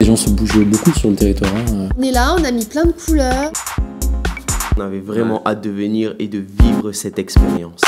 Les gens se bougent beaucoup sur le territoire. Hein. On est là, on a mis plein de couleurs. On avait vraiment hâte de venir et de vivre cette expérience.